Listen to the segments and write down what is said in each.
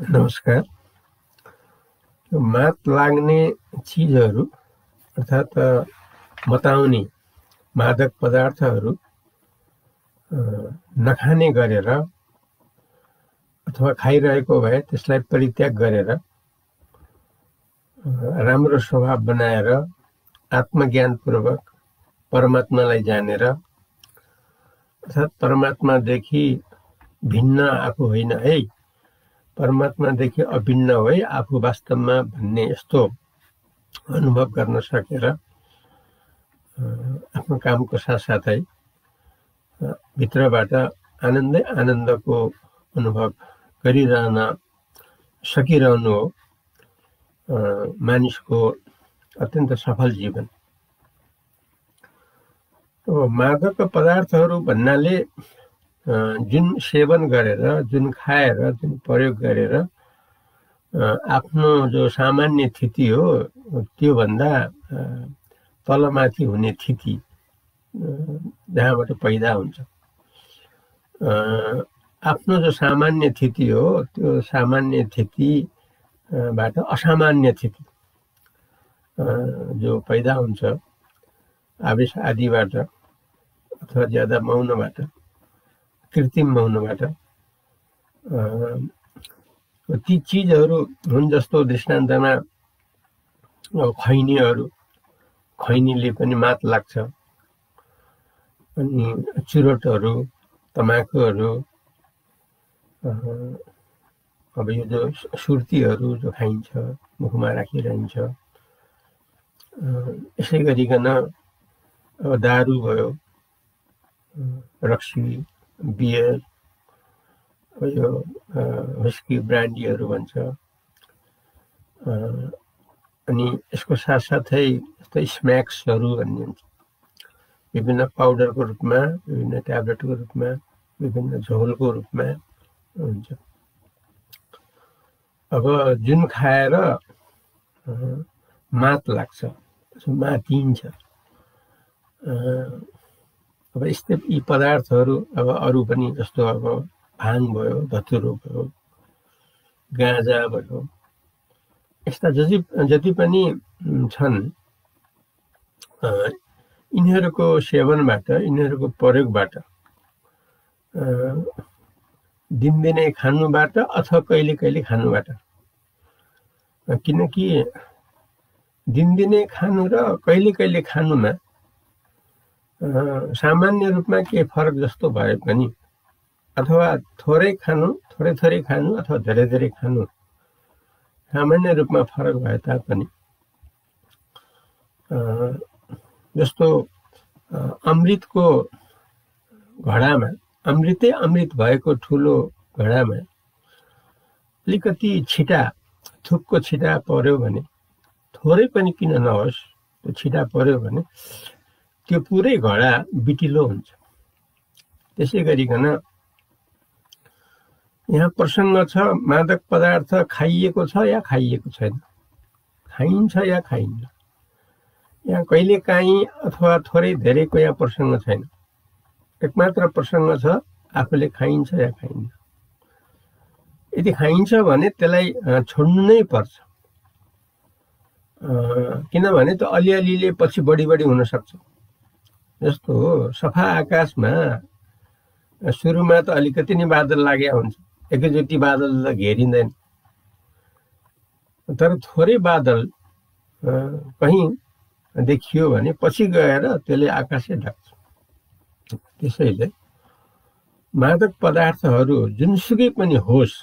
नमस्कार। मत लाग्ने चीजहरू अर्थात् मताउने मादक पदार्थहरू नखाने गरेर अथवा खाइरहेको भए त्यसलाई परित्याग गरेर राम्रो स्वभाव बनाएर आत्मज्ञानपूर्वक परमात्मालाई जानेर अर्थात् परमात्मादेखि भिन्न आफू होइन है, परमात्मादेखि अभिन्न भई आफू वास्तवमा भन्ने यस्तो अनुभव गर्न सकेर आफ्नो कामको साथसाथै भित्रबाट आनन्दको अनुभव गरिरहन सकिरहनु हो मानिसको अत्यन्त सफल जीवन। मादक पदार्थहरू भन्नाले जुन सेवन गरेर, जुन खाएर, जुन प्रयोग गरेर आफ्नो जो सामान्य स्थिति हो त्यो भन्दा तलमाथि हुने स्थिति जहाँबाट पैदा हुन्छ, आफ्नो जो सामान्य स्थिति हो त्यो सामान्य स्थितिबाट असामान्य स्थिति जो पैदा हुन्छ आवेश आदिबाट अथवा ज्यादा मौनबाट, कृत्रिम मौनबाट, ती चीजहरू हुन्। जस्तो दृष्टान्तमा खैनीले पनि मात लाग्छ, अनि चुरोटहरू, तमाकुहरू, अब यो जो सुर्तीहरू जो खाइन्छ मुखमा राखिरहन्छ, यसै गरिकन दारू भयो, रक्सी, बियर, यो हुस्की, ब्रान्डीहरू भन्छ। अनि यसको साथसाथै यस्तो स्म्याक्सहरू भन्ने हुन्छ, विभिन्न पाउडरको रूपमा, विभिन्न ट्याब्लेटको रूपमा, विभिन्न झोलको रूपमा हुन्छ। अब जुन खाएर मात लाग्छ, मातिन्छ, अब यस्तै यी पदार्थहरू अब अरू पनि जस्तो अब भाङ भयो, धतुरो भयो, गाँजा भयो, यस्ता जति पनि छन् यिनीहरूको सेवनबाट, यिनीहरूको प्रयोगबाट दिनदिनै खानुबाट अथवा कहिले कहिले खानुबाट, किनकि दिनदिनै खानु र कहिले कहिले खानुमा सामान्य रूपमा के फरक जस्तो भए पनि अथवा थोरै खानु, थोरै थोरै खानु अथवा धेरै धेरै खानु सामान्य रूपमा फरक भए तापनि, जस्तो अमृतको घडामा, अमृतै अमृत भएको ठुलो घडामा अलिकति छिटा, थुकको छिटा पर्यो भने, थोरै पनि किन नहोस् त्यो छिटा पर्यो भने त्यो पुरै घडा बिटिलो हुन्छ। त्यसै गरिकन यहाँ प्रसङ्ग छ मादक पदार्थ खाइएको छ या खाइएको छैन, खाइन्छ या खाइन्न, यहाँ कहिले काहीँ अथवा थोरै धेरैको यहाँ प्रसङ्ग छैन। एकमात्र प्रसङ्ग छ आफूले खाइन्छ या खाइन्न। यदि खाइन्छ भने त्यसलाई छोड्नु नै पर्छ, किनभने त्यो अलिअलिले पछि बढी बढी हुनसक्छ। जस्तो सफा आकाशमा सुरुमा त अलिकति नै बादल लाग्या हुन्छ, एकैचोटि बादल त घेरिँदैन, तर थोरै बादल कहीँ देखियो भने पछि गएर त्यसले आकाशै ढाक्छ। त्यसैले मादक पदार्थहरू जुनसुकै पनि होस्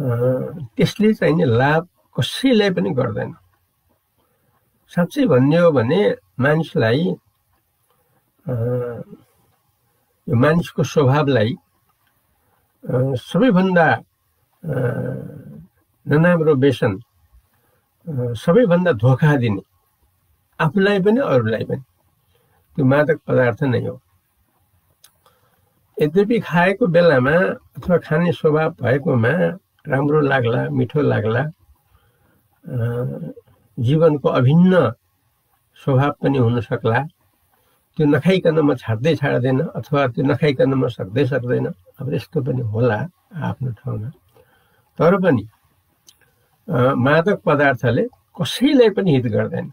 त्यसले चाहिने लाभ कसैलाई पनि गर्दैन। साँच्चै भन्ने हो भने मानिसलाई, यो मानिसको स्वभावलाई सबैभन्दा नराम्रो व्यसन, सबैभन्दा धोका दिने आफूलाई पनि अरूलाई पनि त्यो मादक पदार्थ नै हो। यद्यपि खाएको बेलामा अथवा खाने स्वभाव भएकोमा राम्रो लाग्ला, मिठो लाग्ला, जीवनको अभिन्न स्वभाव पनि हुन सक्ला, त्यो नखाइकन म छाड्दै छाड्दैन अथवा त्यो नखाइकन म सक्दै सक्दैन, अब यस्तो पनि होला आफ्नो ठाउँमा। तर पनि मादक पदार्थले कसैलाई पनि हित गर्दैन।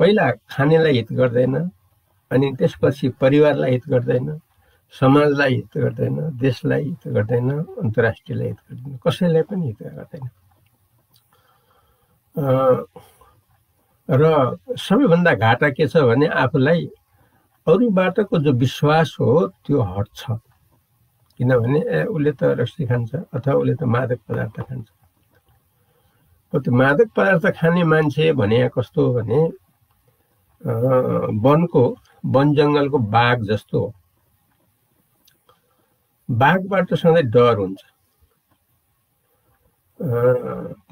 पहिला खानेलाई हित गर्दैन, अनि त्यसपछि परिवारलाई हित गर्दैन, समाजलाई हित गर्दैन, देशलाई हित गर्दैन, अन्तर्राष्ट्रियलाई हित गर्दैन, कसैलाई पनि हित गर्दैन। र सबैभन्दा घाटा के छ भने आफूलाई अरूबाटको जो विश्वास हो त्यो हट्छ, किनभने उसले त रक्सी खान्छ अथवा उसले त मादक पदार्थ खान्छ। त्यो मादक पदार्थ खाने मान्छे भने कस्तो हो भने वन जङ्गलको बाघ जस्तो हो। बाघबाट सधैँ डर हुन्छ।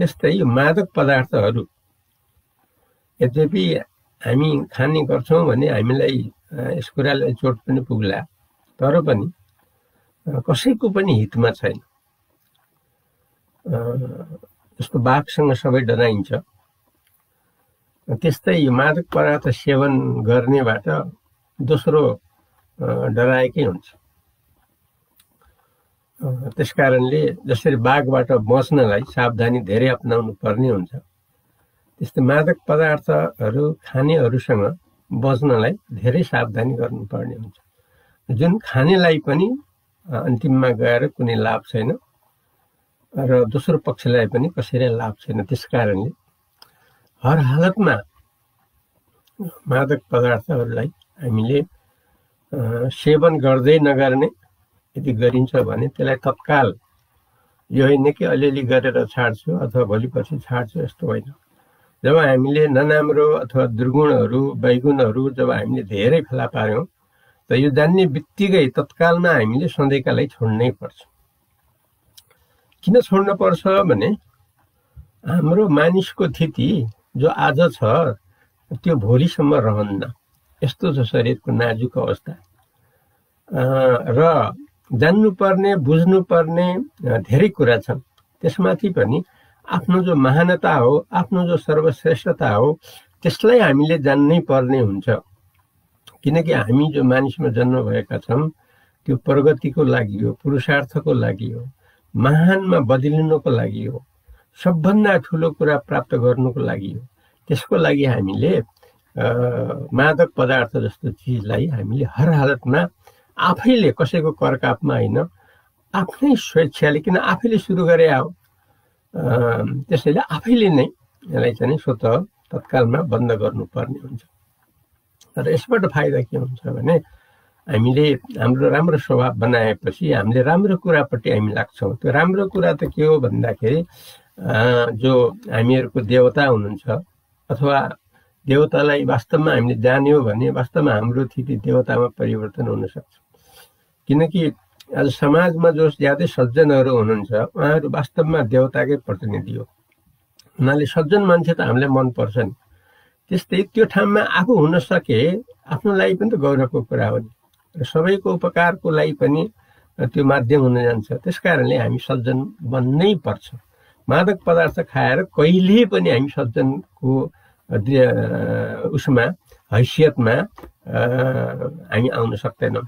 त्यस्तै यो मादक पदार्थहरू यद्यपि हामी खाने गर्छौँ भने हामीलाई यस कुरालाई चोट पनि पुग्ला, तर पनि कसैको पनि हितमा छैन। जस्तो बाघसँग सबै डराइन्छ, त्यस्तै यो मादक पदार्थ सेवन गर्नेबाट दोस्रो डराएकै हुन्छ। त्यसकारणले जसरी बाघबाट बच्नलाई सावधानी धेरै अपनाउनु पर्ने हुन्छ, त्यस्तै मादक पदार्थहरू खानेहरूसँग बच्नलाई धेरै सावधानी गर्नुपर्ने हुन्छ, जुन खानेलाई पनि अन्तिममा गएर कुनै लाभ छैन र दोस्रो पक्षलाई पनि कसैलाई लाभ छैन। त्यसकारणले हर हालतमा मादक पदार्थहरूलाई हामीले सेवन गर्दै नगर्ने, यदि गरिन्छ भने त्यसलाई तत्काल यो होइन कि अलिअलि गरेर छाड्छु अथवा भोलि पछि छाड्छु, यस्तो होइन। जब हामीले नराम्रो अथवा दुर्गुणहरू बैगुणहरू जब हामीले धेरै फेला पार्यौँ त यो जान्ने बित्तिकै तत्कालमा हामीले सधैँका लागि छोड्नै पर्छ। किन छोड्न पर्छ भने हाम्रो मानिसको स्थिति जो आज छ त्यो भोलिसम्म रहन्न, यस्तो छ शरीरको नाजुक अवस्था। र जान्नुपर्ने बुझ्नुपर्ने धेरै कुरा छन्, त्यसमाथि पनि आफ्नो जो महानता हो, आफ्नो जो सर्वश्रेष्ठता हो, त्यसलाई हामीले जान्नै पर्ने हुन्छ। किनकि हामी जो मानिसमा जन्म भएका छौँ त्यो प्रगतिको लागि हो, पुरुषार्थको लागि हो, महानमा बदलिनुको लागि हो, सबभन्दा ठुलो कुरा प्राप्त गर्नुको लागि हो। त्यसको लागि हामीले मादक पदार्थ जस्तो चिजलाई हामीले हर हालतमा आफैले कसैको करकापमा होइन, आफ्नै स्वेच्छाले, किन आफैले सुरु गरे हो, त्यसैले आफैले नै यसलाई चाहिँ स्वतः तत्कालमा बन्द गर्नुपर्ने हुन्छ। र यसबाट फाइदा के हुन्छ भने हामीले हाम्रो राम्रो स्वभाव बनाएपछि हामीले राम्रो कुरापट्टि हामी लाग्छौँ। त्यो राम्रो कुरा त के हो भन्दाखेरि जो हामीहरूको देवता हुनुहुन्छ अथवा देवतालाई वास्तवमा हामीले जान्यौँ भने वास्तवमा हाम्रो स्थिति देवतामा परिवर्तन हुनसक्छ। किनकि आज समाजमा जो ज्यादै सज्जनहरू हुनुहुन्छ उहाँहरू वास्तवमा देवताकै प्रतिनिधि हो, उनीहरूले सज्जन मान्छे त हामीलाई मनपर्छ नि। त्यस्तै त्यो ठाउँमा आफू हुन सके आफ्नो लागि पनि त गौरवको कुरा हो नि, र सबैको उपकारको लागि पनि त्यो माध्यम हुन जान्छ। त्यसकारणले हामी सज्जन बन्नै पर्छ। मादक पदार्थ खाएर कहिले पनि हामी सज्जनको उसमा हैसियतमा हामी आउन सक्दैनौँ।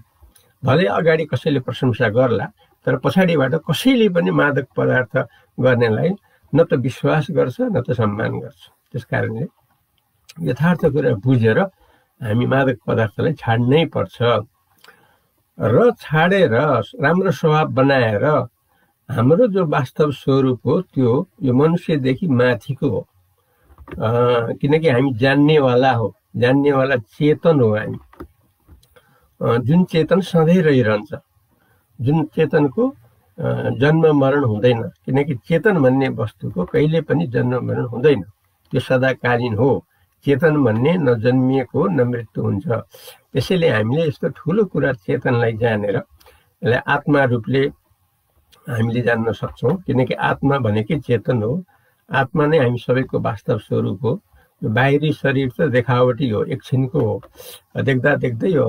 भलै अगाडि कसैले प्रशंसा गर्ला, तर पछाडिबाट कसैले पनि मादक पदार्थ गर्नेलाई न त विश्वास गर्छ न त सम्मान गर्छ। त्यसकारणले यथार्थ कुरा बुझेर हामी मादक पदार्थलाई छाड्नै पर्छ। र छाडेर राम्रो स्वभाव बनाएर हाम्रो जो वास्तव स्वरूप हो त्यो यो मनुष्यदेखि माथिको हो। किनकि हामी जान्नेवाला हो, जान्नेवाला चेतन हो हामी, जुन चेतन सधैँ रहिरहन्छ, जुन चेतनको जन्म मरण हुँदैन। किनकि चेतन भन्ने वस्तुको कहिले पनि जन्म मरण हुँदैन, त्यो सदाकालीन हो। चेतन भन्ने नजन्मिएको न मृत्यु हुन्छ। त्यसैले हामीले यस्तो ठुलो कुरा चेतनलाई जानेर यसलाई आत्मा रूपले हामीले जान्न सक्छौँ। किनकि आत्मा भनेकै चेतन हो, आत्मा नै हामी सबैको वास्तव स्वरूप हो। बाहिरी शरीर त देखावटी हो, एकछिनको हो, देख्दा देख्दै यो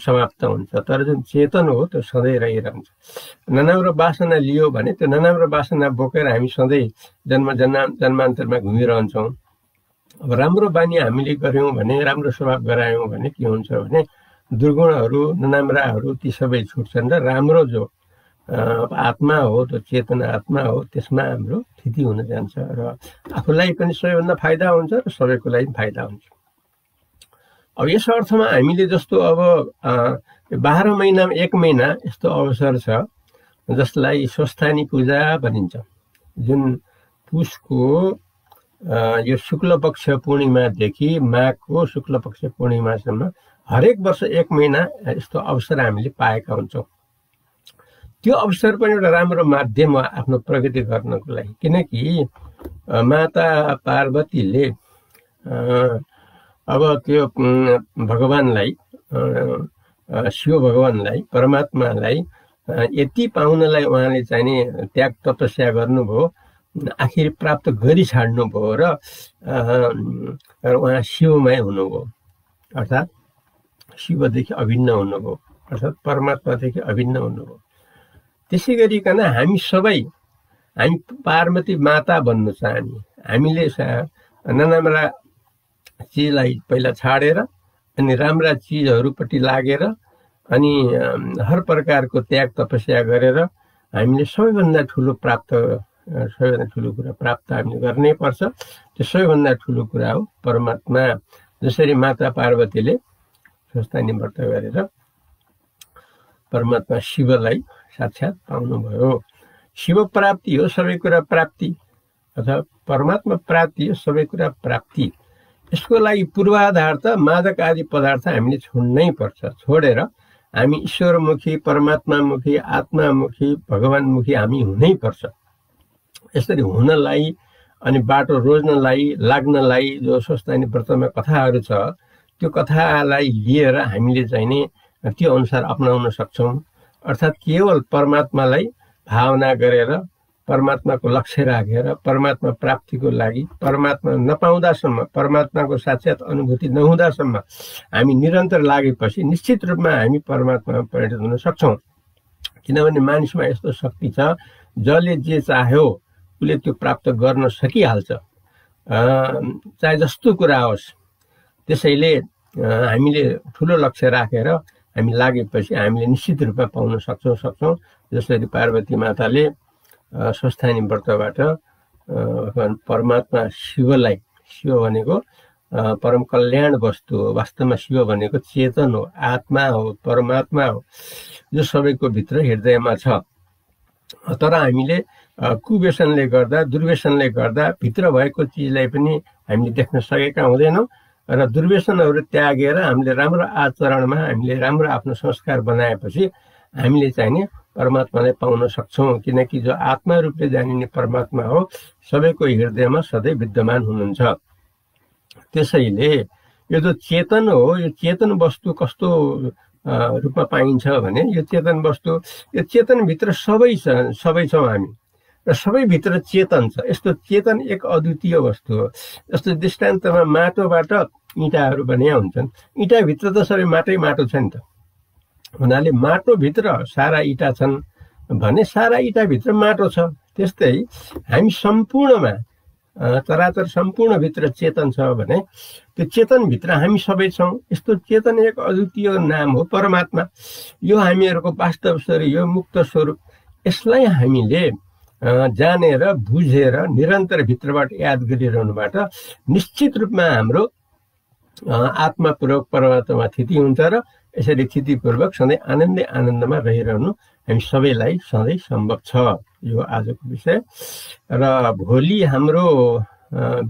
समाप्त हुन्छ, तर जुन चेतन हो त्यो सधैँ रहिरहन्छ। नराम्रो बासना लियो भने त्यो नराम्रो बासना बोकेर हामी सधैँ जन्मान्तरमा घुमिरहन्छौँ। अब राम्रो बानी हामीले गऱ्यौँ भने, राम्रो स्वभाव गरायौँ भने के हुन्छ भने दुर्गुणहरू नराम्राहरू ती सबै छुट्छन् र राम्रो जो आत्मा हो, त्यो चेतना आत्मा हो, त्यसमा हाम्रो स्थिति हुन जान्छ र आफूलाई पनि सबैभन्दा फाइदा हुन्छ र सबैको लागि फाइदा हुन्छ। अब यस अर्थमा हामीले जस्तो अब 12 महिनामा 1 महिना यस्तो अवसर छ जसलाई स्वस्थानी पूजा भनिन्छ, जुन पुसको यो शुक्ल पक्ष पूर्णिमादेखि माघको शुक्ल पक्ष पूर्णिमासम्म हरेक वर्ष 1 महिना यस्तो अवसर हामीले पाएका हुन्छौँ। त्यो अवसर पनि एउटा राम्रो माध्यम हो आफ्नो प्रगति गर्नको लागि, किनकि माता पार्वतीले अब त्यो भगवानलाई शिव भगवानलाई परमात्मालाई यति पाउनलाई उहाँले चाहिँ त्याग तपस्या गर्नुभयो, आखिर प्राप्त गरी छाड्नुभयो र उहाँ शिवमय हुनुभयो, अर्थात् शिवदेखि अभिन्न हुनुभयो, अर्थात् परमात्मादेखि अभिन्न हुनुभयो। त्यसै गरिकन हामी सबै हामी पार्वती माता भन्न चाहने, हामीले नराम्रा चिजलाई पहिला छाडेर अनि राम्रा चिजहरूपट्टि लागेर अनि हर प्रकारको त्याग तपस्या गरेर हामीले सबैभन्दा ठुलो कुरा प्राप्त हामीले गर्नै पर्छ। त्यो सबैभन्दा ठुलो कुरा हो परमात्मा, जसरी माता पार्वतीले स्वस्थानी व्रत गरेर परमात्मा शिवलाई साक्षात पाउनुभयो। शिव प्राप्ति हो सबै कुरा प्राप्ति, अथवा परमात्मा प्राप्ति हो सबै कुरा प्राप्ति। यसको लागि पूर्वाधार त मादक आदि पदार्थ हामीले छोड्नै पर्छ। छोडेर हामी ईश्वरमुखी परमात्मामुखी आत्मामुखी भगवानमुखी हामी हुनै पर्छ। यसरी हुनलाई अनि बाटो रोज्नलाई लाग्नलाई जो स्वस्थानी व्रतमा कथाहरू छ त्यो कथालाई लिएर हामीले चाहिने त्यो अनुसार अपनाउन सक्छौँ। अर्थात् केवल परमात्मालाई भावना गरेर परमात्माको लक्ष्य राखेर परमात्मा प्राप्तिको लागि परमात्मा नपाउँदासम्म परमात्माको साक्षात अनुभूति नहुँदासम्म हामी निरन्तर लागेपछि निश्चित रूपमा हामी परमात्मामा परिणत हुन सक्छौँ। किनभने मानिसमा यस्तो शक्ति छ, जसले जे चाह्यो उसले त्यो प्राप्त गर्न सकिहाल्छ, चाहे जस्तो कुरा होस्। त्यसैले हामीले ठुलो लक्ष्य राखेर हामी लागेपछि हामीले निश्चित रूपमा पाउन सक्छौँ। जसरी पार्वती माताले स्वस्थानी व्रतबाट परमात्मा शिवलाई, शिव भनेको परम कल्याण वस्तु हो, वास्तवमा शिव भनेको चेतन हो, आत्मा हो, परमात्मा हो, जो सबैको भित्र हृदयमा छ। तर हामीले कुव्यसनले गर्दा दुर्व्यसनले गर्दा भित्र भएको चिजलाई पनि हामीले देख्न सकेका हुँदैनौँ र दुर्व्यसनहरू त्यागेर हामीले राम्रो आचरणमा हामीले राम्रो आफ्नो संस्कार बनाएपछि हामीले चाहिने परमात्मालाई पाउन सक्छौँ। किनकि जो आत्मा रूपले जानिने परमात्मा हो सबैको हृदयमा सधैँ विद्यमान हुनुहुन्छ। त्यसैले यो जो चेतन हो, यो चेतन वस्तु कस्तो रूपमा पाइन्छ भने यो चेतन वस्तु, यो चेतनभित्र सबै छौँ हामी र सबैभित्र चेतन छ। यस्तो चेतन एक अद्वितीय वस्तु हो। जस्तो दृष्टान्तमा माटोबाट इँटाहरू बनिया हुन्छन्, इँटाभित्र त सबै माटै माटो छ नि त, हुनाले माटोभित्र सारा इँटा छन् भने सारा इँटाभित्र माटो छ। त्यस्तै हामी सम्पूर्णमा चराचर सम्पूर्णभित्र चेतन छ भने त्यो चेतनभित्र हामी सबै छौँ। यस्तो चेतन एक अद्वितीय नाम हो परमात्मा। यो हामीहरूको वास्तव स्वरूप, यो मुक्त स्वरूप। यसलाई हामीले जानेर बुझेर निरन्तर भित्रबाट याद गरिरहनुबाट निश्चित रूपमा हाम्रो आत्मापूर्वक परमात्मा स्थिति हुन्छ र यसरी स्थितिपूर्वक सधैँ आनन्दमा रहिरहनु हामी सबैलाई सधैँ सम्भव छ। यो आजको विषय र भोलि हाम्रो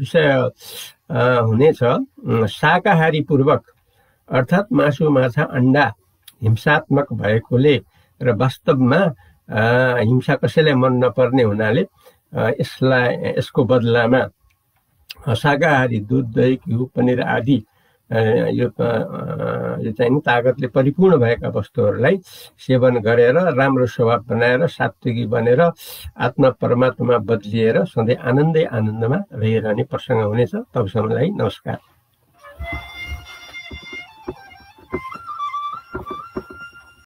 विषय हुनेछ शाकाहारी पूर्वक, अर्थात् मासु माछा अन्डा हिंसात्मक भएकोले र वास्तवमा हिंसा कसैलाई मन नपर्ने हुनाले यसको बदलामा शाकाहारी दुध दही घिउ पनिर आदि यो चाहिने तागतले परिपूर्ण भएका वस्तुहरूलाई सेवन गरेर राम्रो स्वभाव बनाएर सात्विकी बनेर आत्मा परमात्मामा बदलिएर सधैँ आनन्दमा रहिरहने प्रसङ्ग हुनेछ। तबसम्मलाई नमस्कार।